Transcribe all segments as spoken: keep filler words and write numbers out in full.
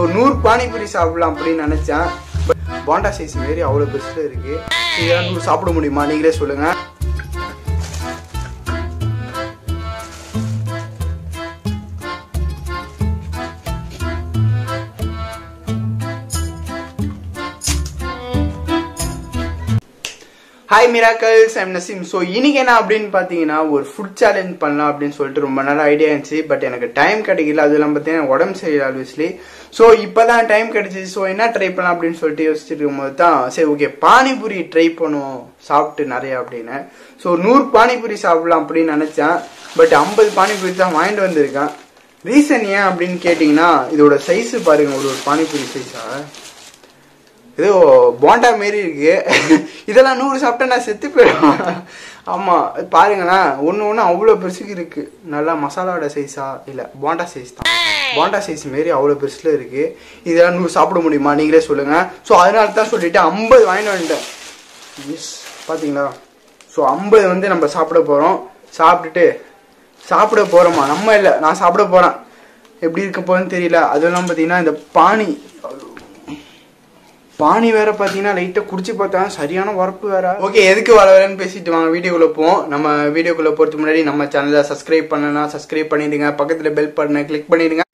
So நூறு பானிபூரி சாப்பிடலாம் அப்படின்னு நினச்சேன். பட் போண்டா சைஸ் மாரி அவ்வளோ பெஸ்ட்டில் இருக்குது. இதெல்லாம் நூறு சாப்பிட முடியுமா? நீங்களே சொல்லுங்கள். Hi miracles, I'm Naseem. So இன்றைக்கி என்ன அப்படின்னு பார்த்தீங்கன்னா, ஒரு ஃபுட் சேலஞ்ச் பண்ணலாம் அப்படின்னு சொல்லிட்டு ரொம்ப நல்ல ஐடியா இருந்துச்சு. பட் எனக்கு டைம் கிடைக்கல. அது இல்லாமல் பார்த்தீங்கன்னா உடம்பு சரியில்லை ஆல்வியஸ்லி. ஸோ இப்போ தான் டைம் கிடைச்சிச்சு. ஸோ என்ன ட்ரை பண்ணலாம் அப்படின்னு சொல்லிட்டு யோசிச்சுட்டு இருக்கும்போது தான் சரி ஓகே பானிபூரி ட்ரை பண்ணுவோம் சாப்பிட்டு நிறையா அப்படின்னு. ஸோ நூறு பானிபூரி சாப்பிடலாம் அப்படின்னு நினச்சேன். பட் ஐம்பது பானிபூரி தான் வாங்கிட்டு வந்திருக்கேன். ரீசன் ஏன் அப்படின்னு கேட்டிங்கன்னா, இதோட சைஸு பாருங்கள், ஒரு ஒரு பானிபூரி சைஸாக ஏதோ போண்டா மாரி இருக்குது. இதெல்லாம் நூறு சாப்பிட்டா நான் செத்து போயிடுவேன். ஆமாம் பாருங்கண்ணா, ஒன்று ஒன்று அவ்வளோ பெருசுக்கு இருக்குது. நல்லா மசாலாவோட சைஸாக இல்லை, போண்டா சைஸ் தான். போண்டா சைஸ் மாரி அவ்வளோ பெருசில் இருக்குது. இதெல்லாம் நூறு சாப்பிட முடியுமா? நீங்களே சொல்லுங்கள். ஸோ அதனால தான் சொல்லிவிட்டு ஐம்பது வாங்கிட்டு வந்துட்டேன். மிஸ் பார்த்தீங்களா? ஸோ ஐம்பது வந்து நம்ம சாப்பிட போகிறோம். சாப்பிட்டுட்டு சாப்பிட போகிறோமா? நம்ம இல்லை, நான் சாப்பிட போகிறேன். எப்படி இருக்க போகிறேன்னு தெரியல. அதெல்லாம் பார்த்தீங்கன்னா இந்த பானி பானி வேற பார்த்தீங்கன்னா லைட்டாக குடிச்சு பார்த்தா சரியான வரப்பு வேற. ஓகே, எதுக்கு வர வரன்னு பேசிட்டு வாங்க வீடியோக்குள்ளே போவோம். நம்ம வீடியோக்குள்ளே போகிறதுக்கு முன்னாடி நம்ம சேனலை சப்ஸ்கிரைப் பண்ணனா சப்ஸ்கிரைப் பண்ணிடுங்க. பக்கத்தில் பெல் பட்டனை கிளிக் பண்ணிடுங்க.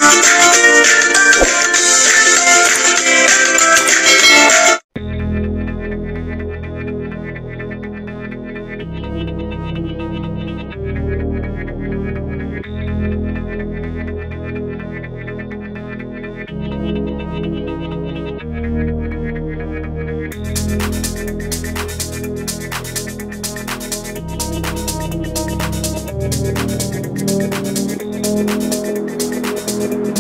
Thank you.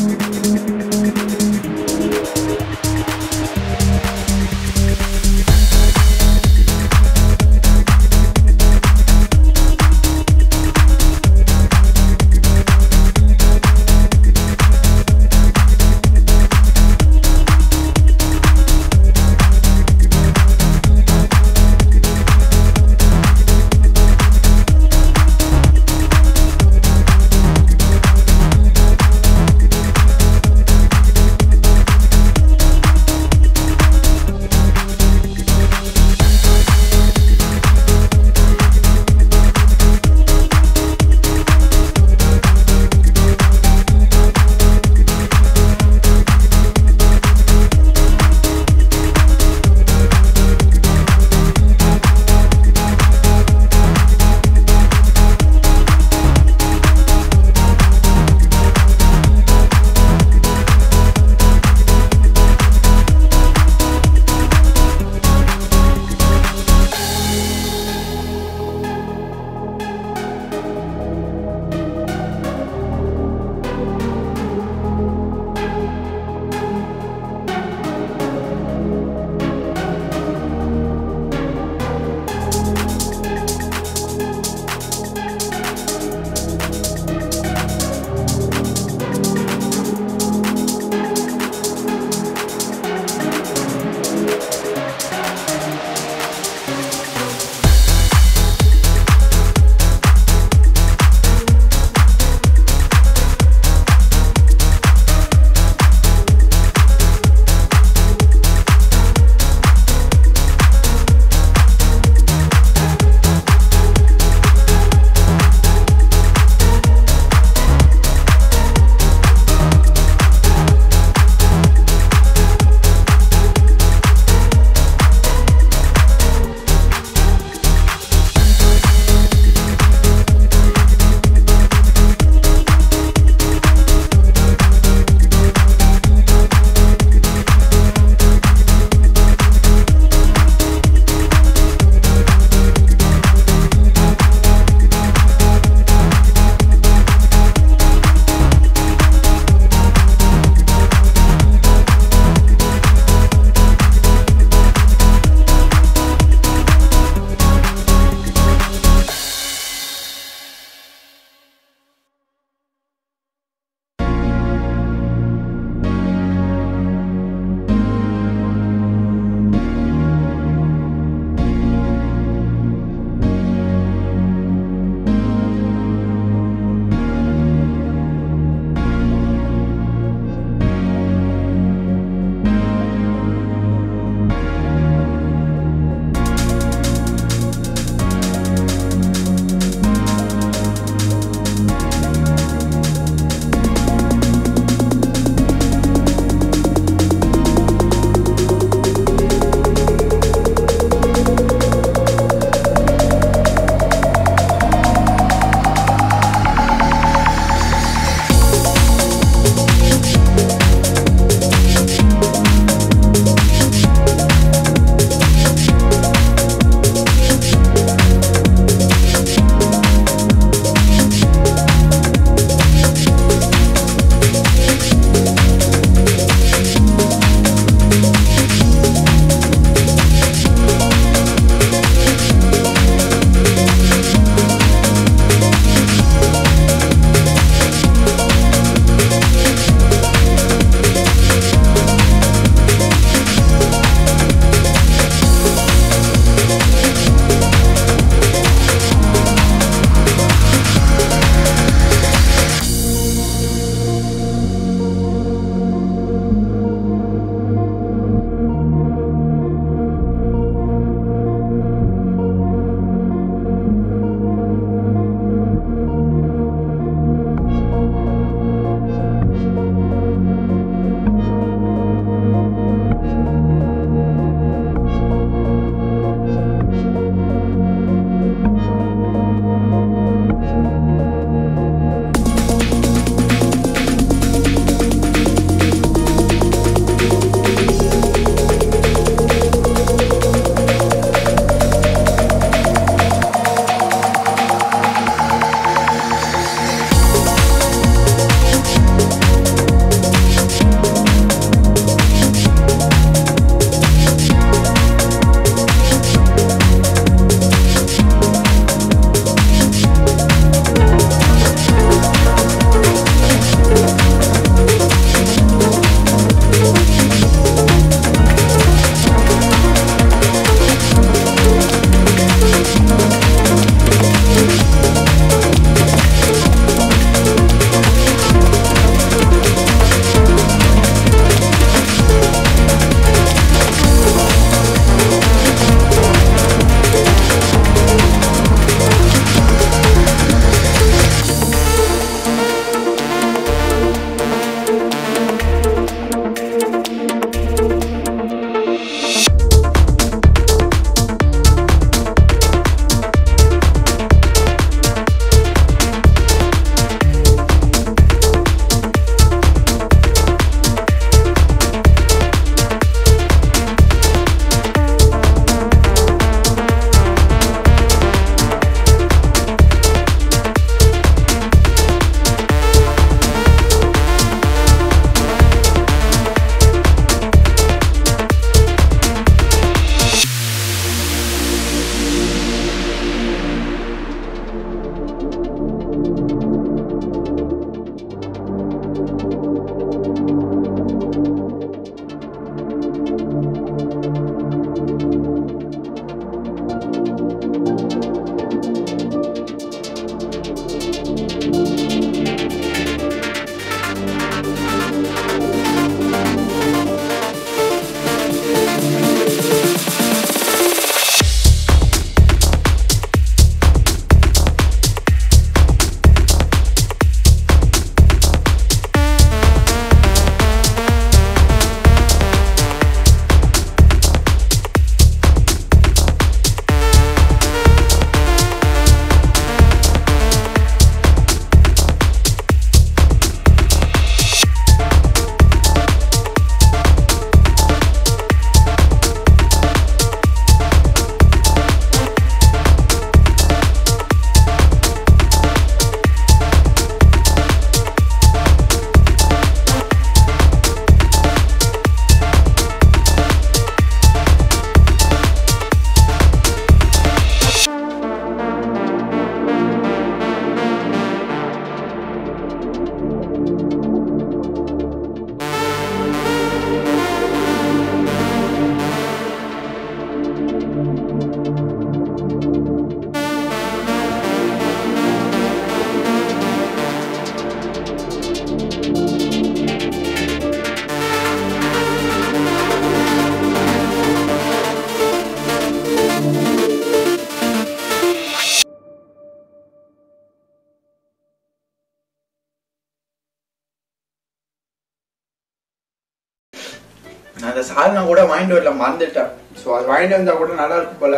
அந்த சாதனம் கூட வாங்கிட்டு வரல, மறந்துட்டேன். ஸோ அது வாங்கிட்டு வந்தால் கூட நல்லா இருக்கு போல.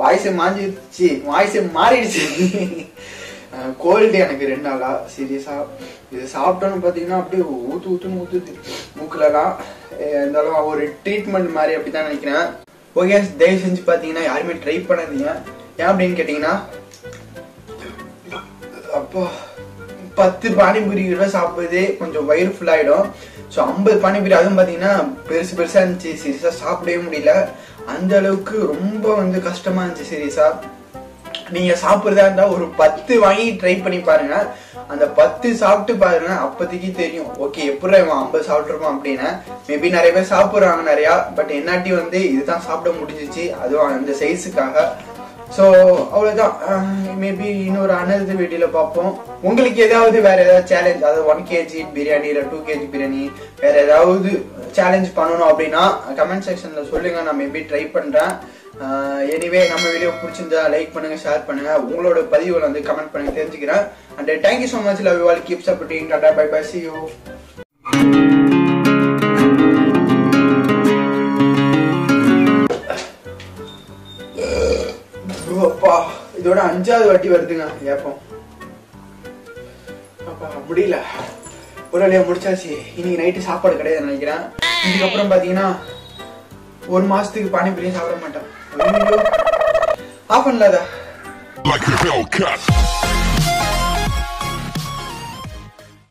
வாய்ஸே மாஞ்சிடுச்சு, வாய்ஸே மாறிடுச்சு. கோல்டு எனக்கு ரெண்டு நாளா சீரியஸாக. இது சாப்பிட்டோன்னு பார்த்தீங்கன்னா அப்படியே ஊற்று ஊற்றுன்னு ஊற்றுது மூக்கில்லாம். இருந்தாலும் ஒரு ட்ரீட்மெண்ட் மாதிரி அப்படி தான் நினைக்கிறேன். ஓகே, தயவு செஞ்சு பார்த்தீங்கன்னா யாருமே ட்ரை பண்ணாதீங்க. ஏன் அப்படின்னு கேட்டிங்கன்னா, அப்போ பத்து பானிபூரி கூட சாப்பிடுறது கொஞ்சம் வயிறு ஃபுல்லாகிடும். ஸோ ஐம்பது பானிபூரி அதுவும் பார்த்தீங்கன்னா பெருசு பெருசாக இருந்துச்சு. சீரியஸாக சாப்பிடவே முடியல, அந்த அளவுக்கு ரொம்ப வந்து கஷ்டமாக இருந்துச்சு. சீரியஸாக நீங்கள் சாப்பிட்றதா இருந்தால் ஒரு பத்து வாங்கி ட்ரை பண்ணி பாருங்கள். அந்த பத்து சாப்பிட்டு பாருங்க, அப்போதைக்கு தெரியும் ஓகே எப்படி இவன் ஐம்பது சாப்பிட்ருப்பான் அப்படின்னு. மேபி நிறைய பேர் சாப்பிட்றாங்க நிறையா, பட் என்னாட்டி வந்து இதுதான் சாப்பிட முடிஞ்சிச்சு, அதுவும் அந்த சைஸுக்காக. ஸோ அவ்வளோதான். மேபி இன்னொரு அனது வீடியோவில் பார்ப்போம். உங்களுக்கு ஏதாவது வேறு ஏதாவது சேலஞ்ச், அதாவது ஒன் கேஜி பிரியாணி இல்லை டூ கேஜி பிரியாணி வேறு ஏதாவது சேலஞ்ச் பண்ணணும் அப்படின்னா கமெண்ட் செக்ஷனில் சொல்லுங்கள். நான் மேபி ட்ரை பண்ணுறேன். எனிவே, நம்ம வீடியோ பிடிச்சிருந்தா லைக் பண்ணுங்கள், ஷேர் பண்ணுங்கள், உங்களோட பதிவுகளை வந்து கமெண்ட் பண்ணி தெரிஞ்சுக்கிறேன். And thank you so much. Love you all. Keep supporting. Tata, bye bye, see you. அப்பா, இதோட அஞ்சாவது வாட்டி வருதுங்க ஏப்பம். அப்பா முடியல, ஒரு வழியா முடிச்சாச்சு. இன்னைக்கு நைட்டு சாப்பாடு கிடையாது நினைக்கிறேன். இதுக்கப்புறம் பாத்தீங்கன்னா ஒரு மாசத்துக்கு பானிபூரியே சாப்பிட மாட்டேன். ஆஃப் பண்ணலாதா.